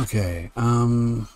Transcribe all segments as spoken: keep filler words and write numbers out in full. Okay, um...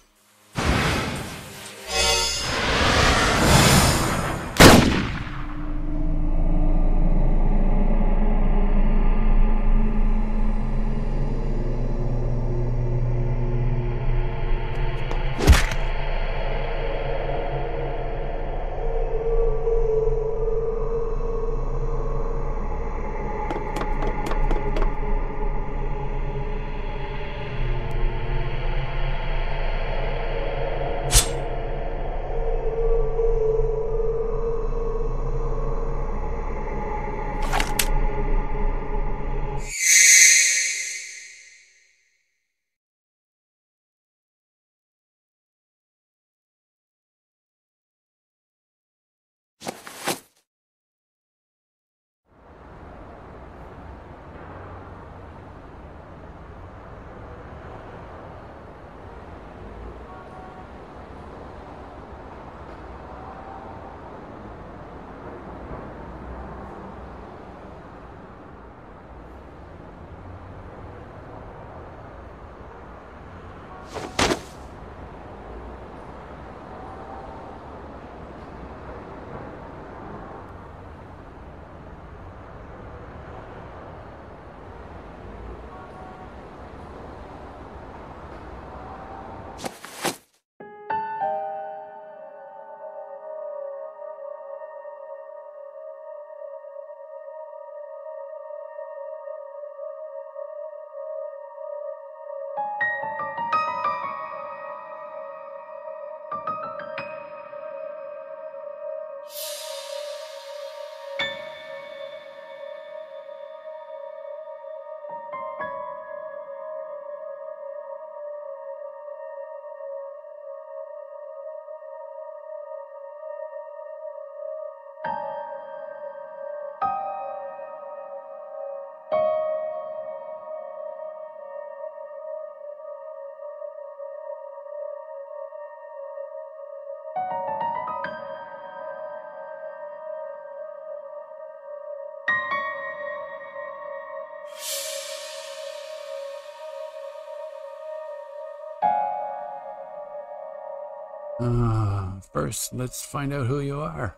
Uh, first, let's find out who you are.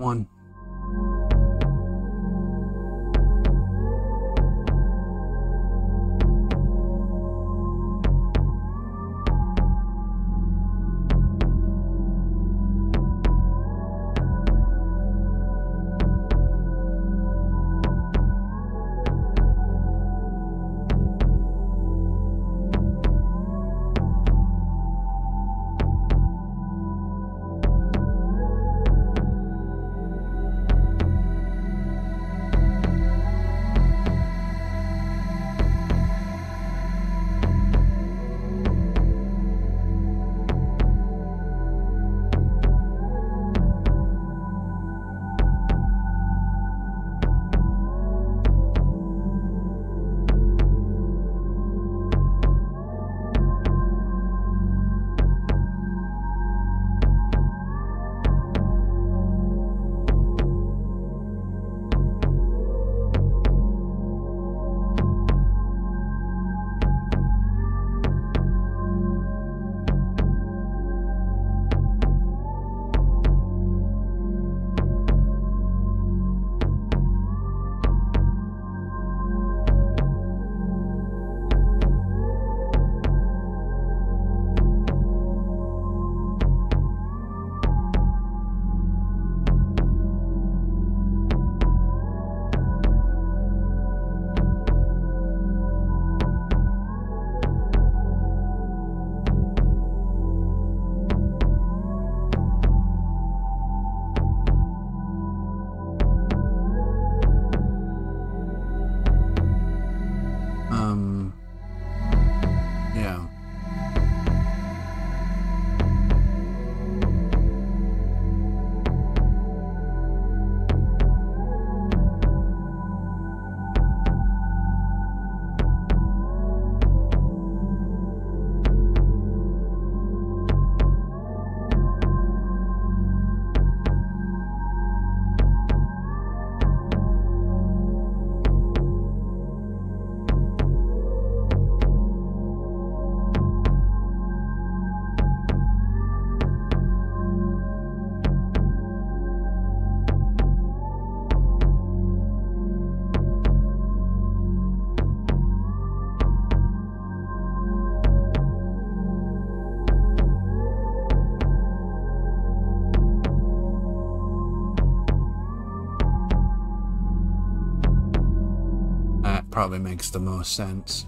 One. probably makes the most sense.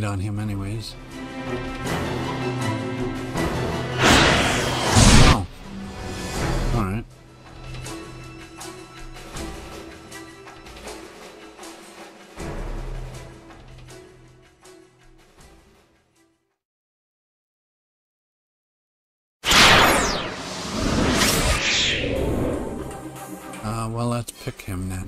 weight on him anyways. Oh. Alright. Uh, well, let's pick him then.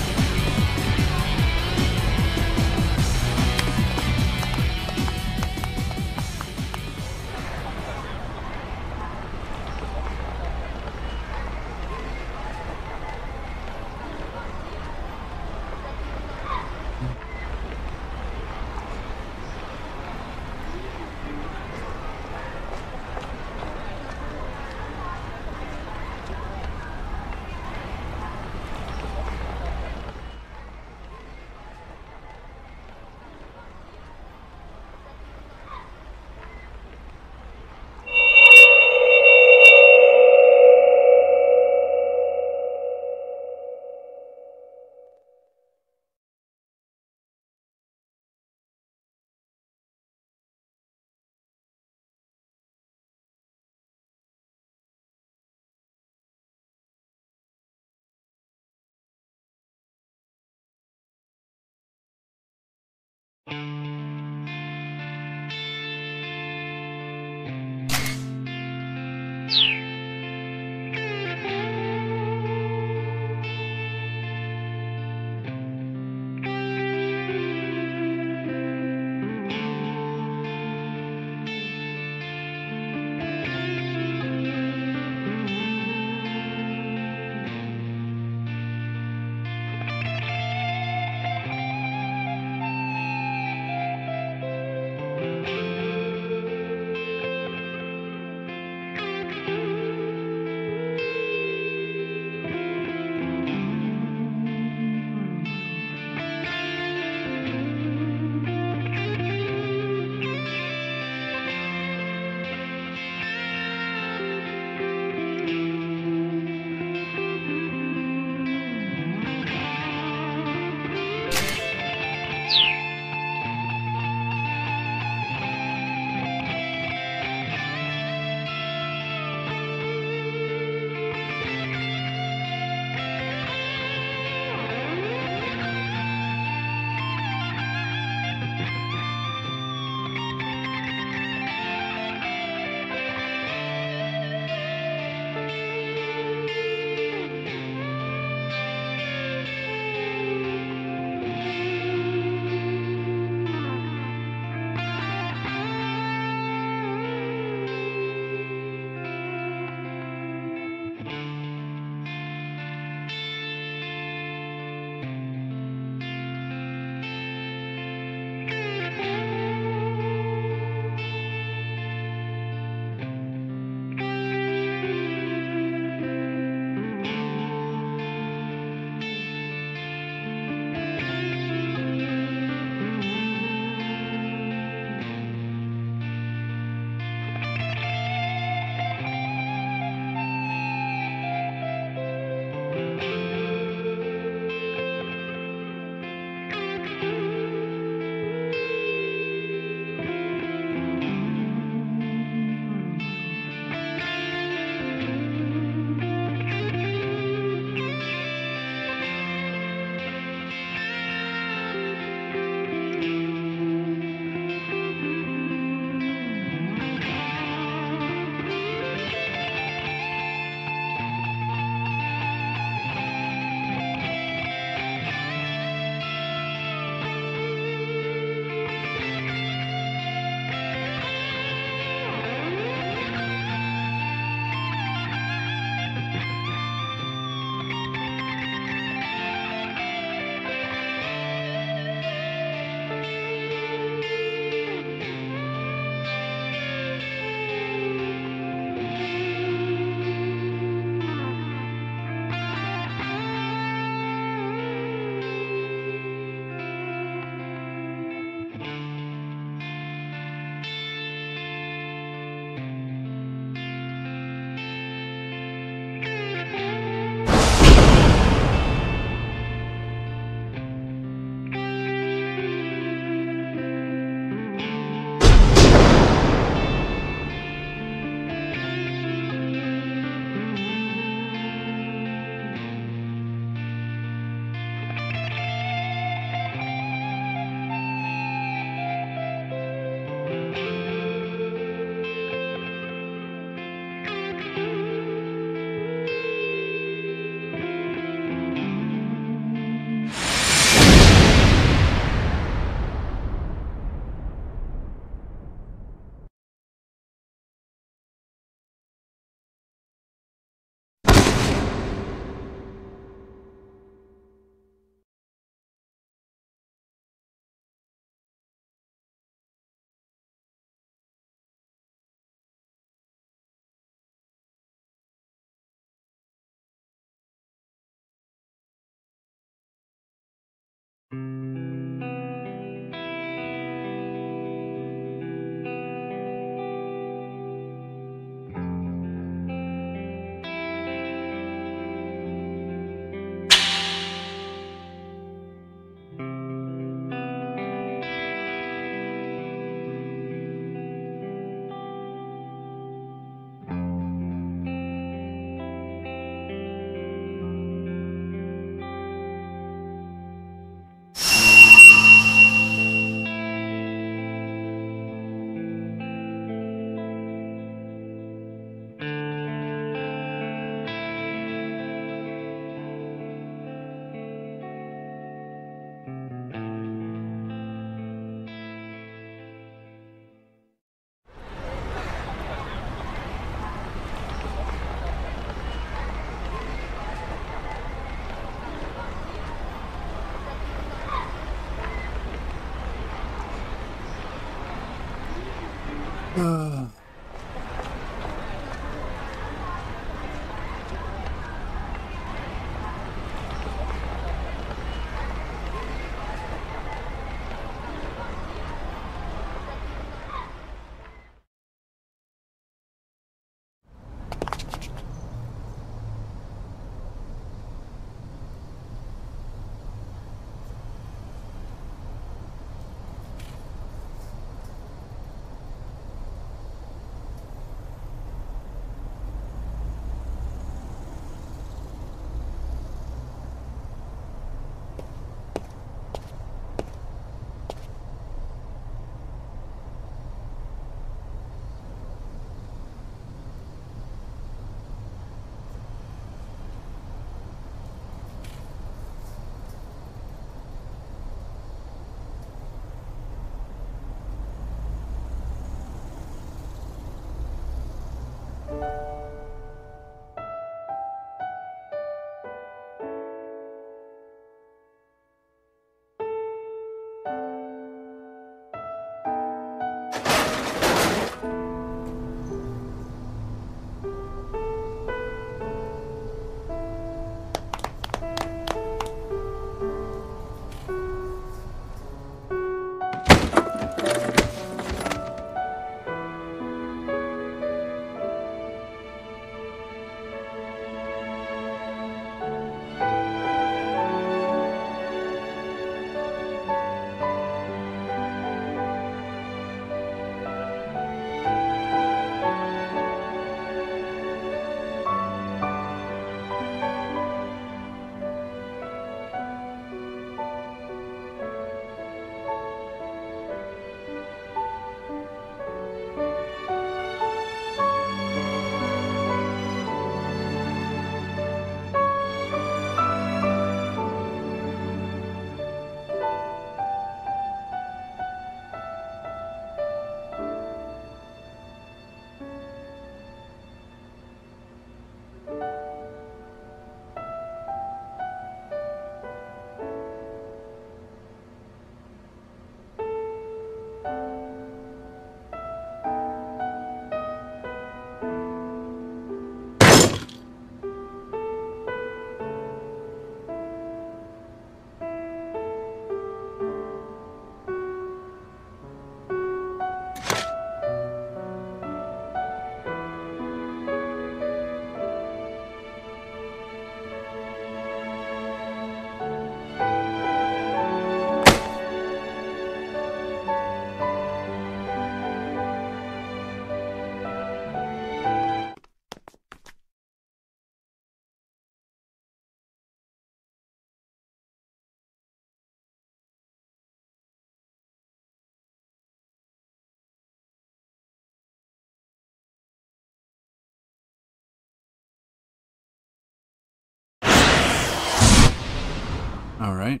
All right.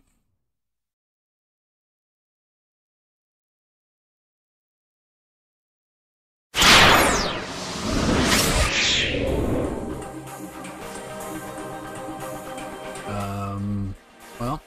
Um, well.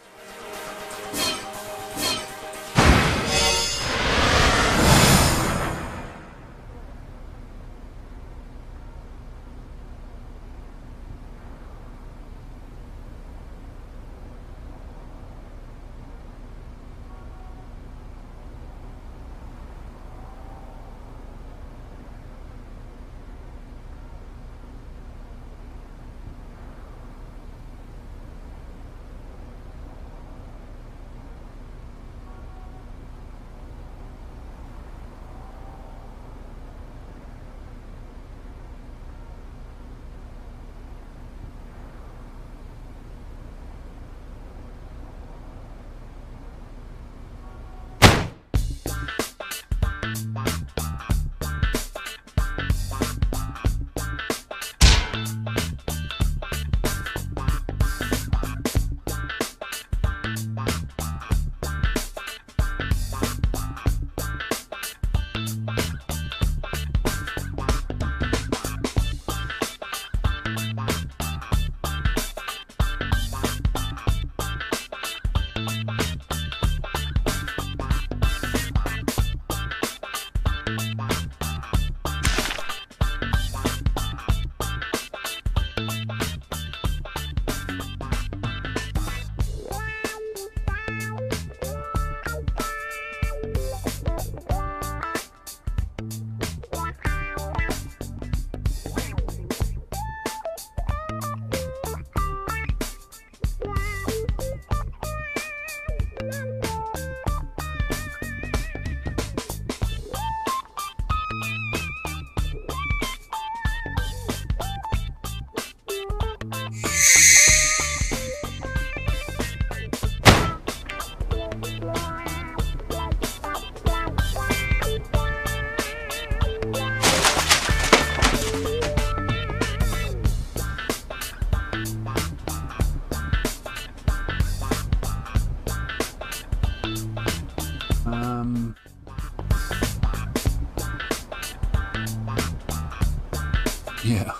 yeah.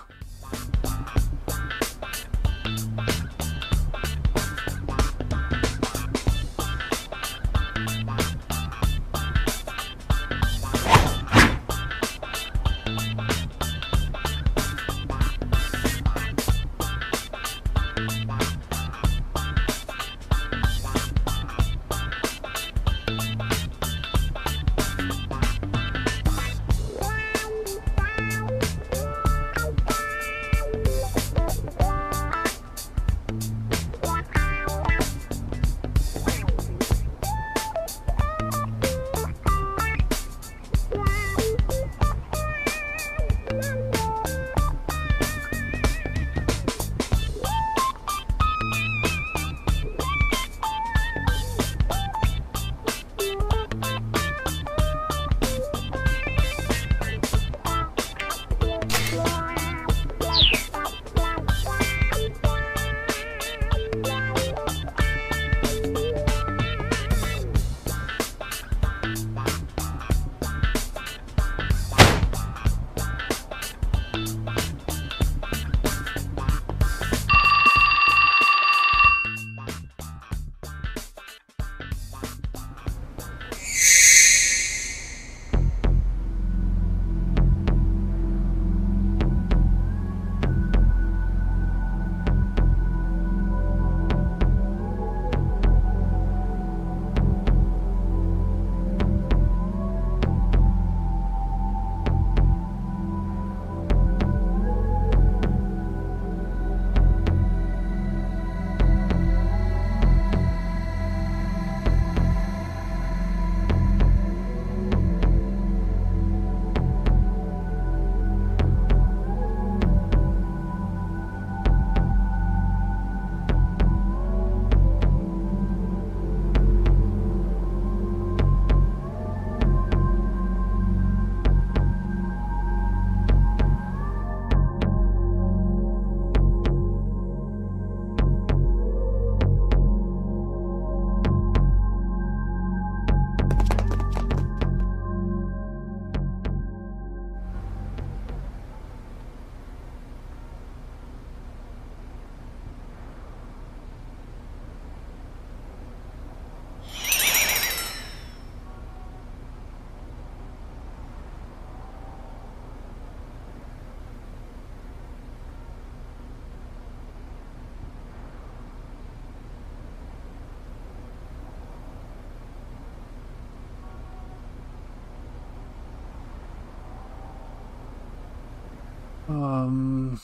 Um...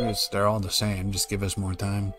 It's, they're all the same, just give us more time.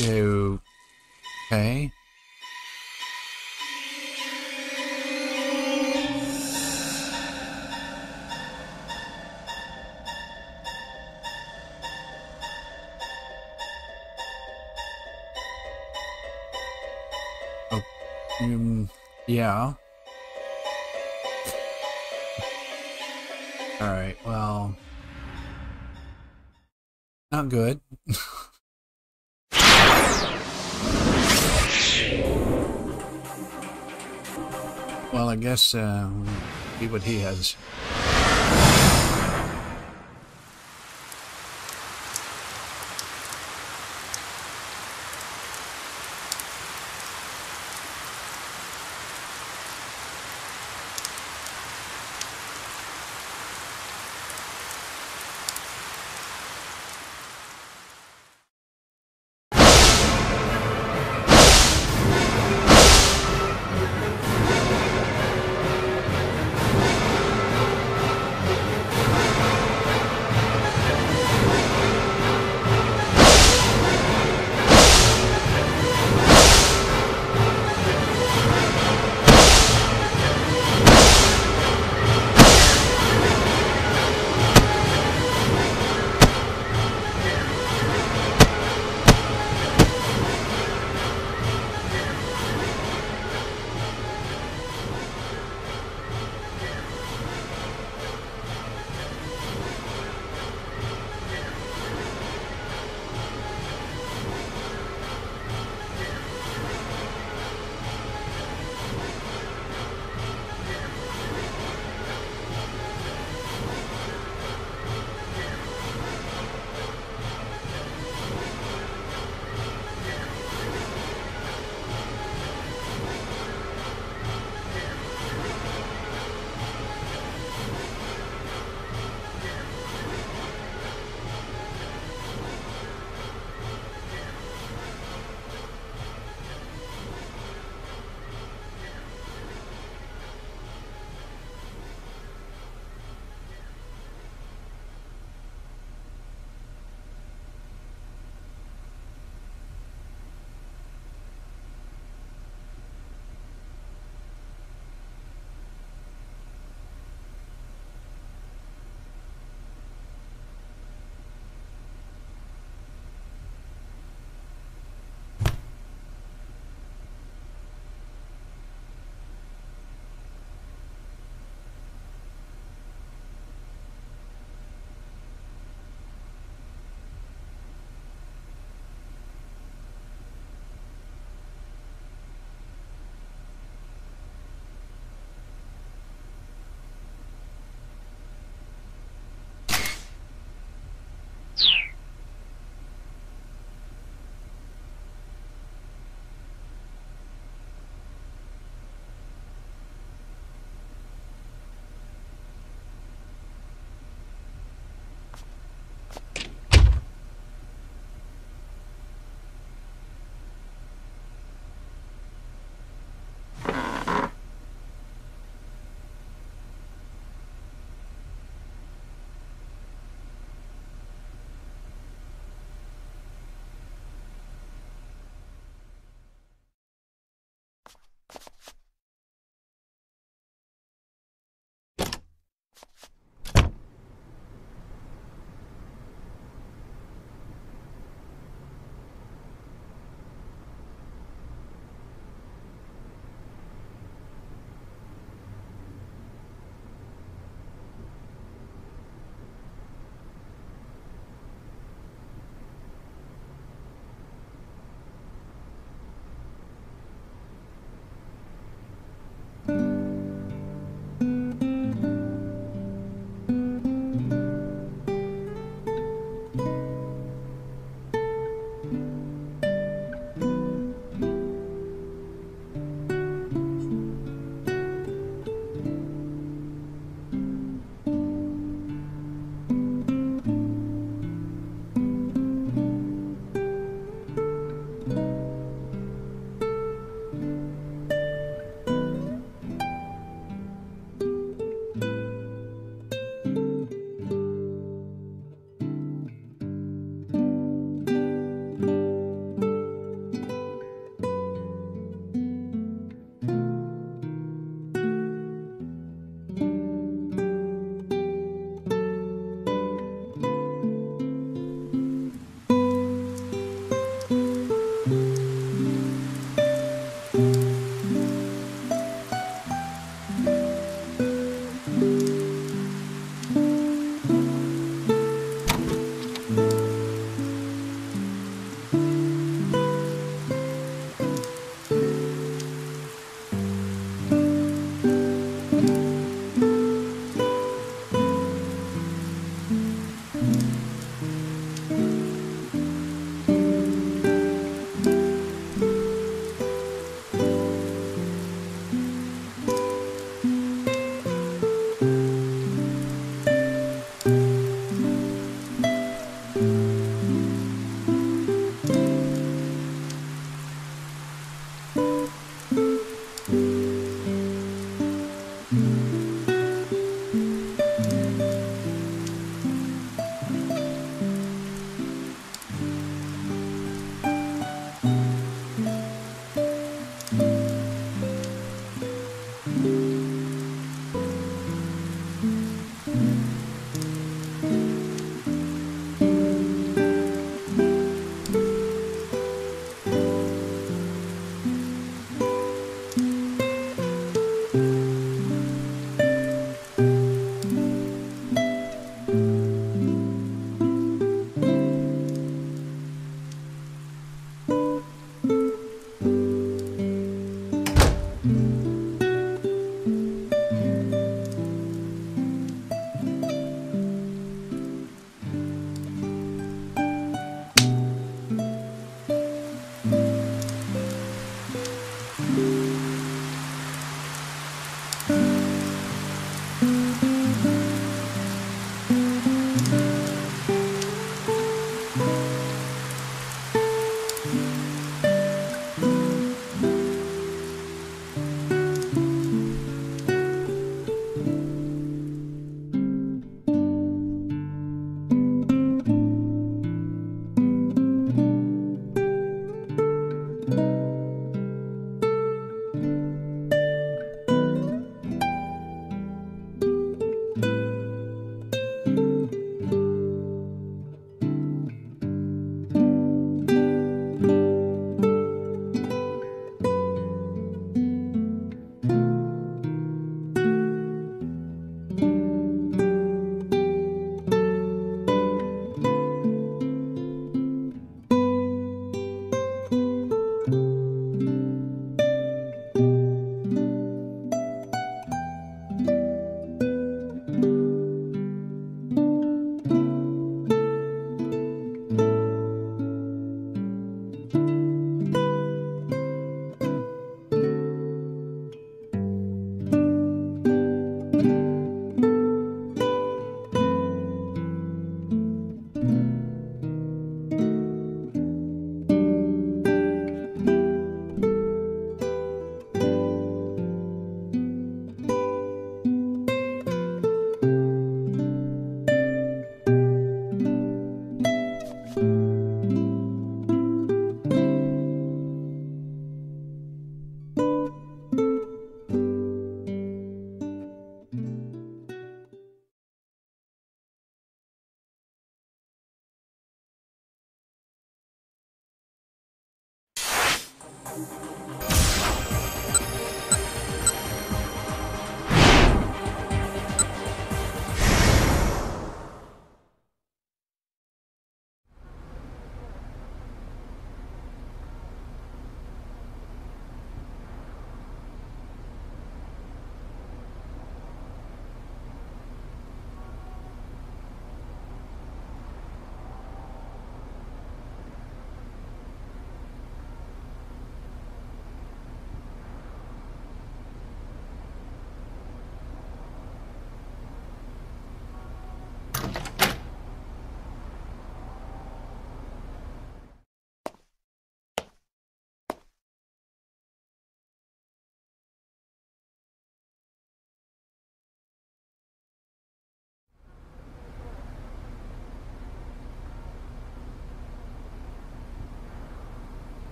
Okay. Oh, um, yeah. All right, well, not good. Well, I guess uh, we'll see what he has.